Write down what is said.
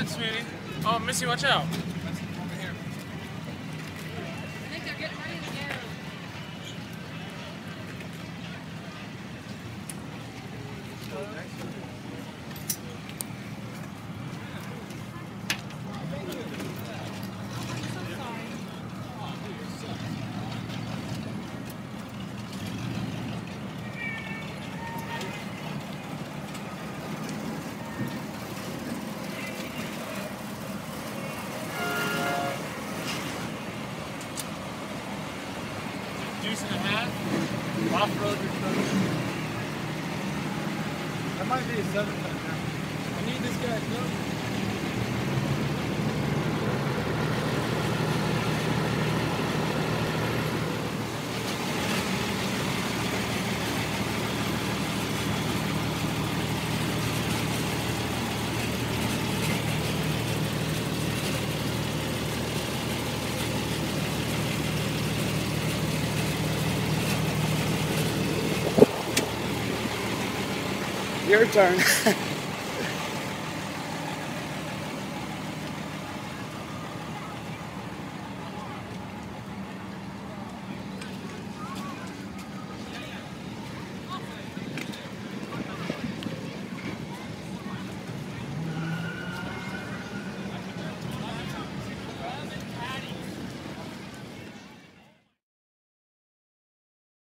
Good, sweetie. Oh, Missy, watch out. Deuce and a half, off-road return. That might be a 7-ton now. I need this guy to go. Your turn.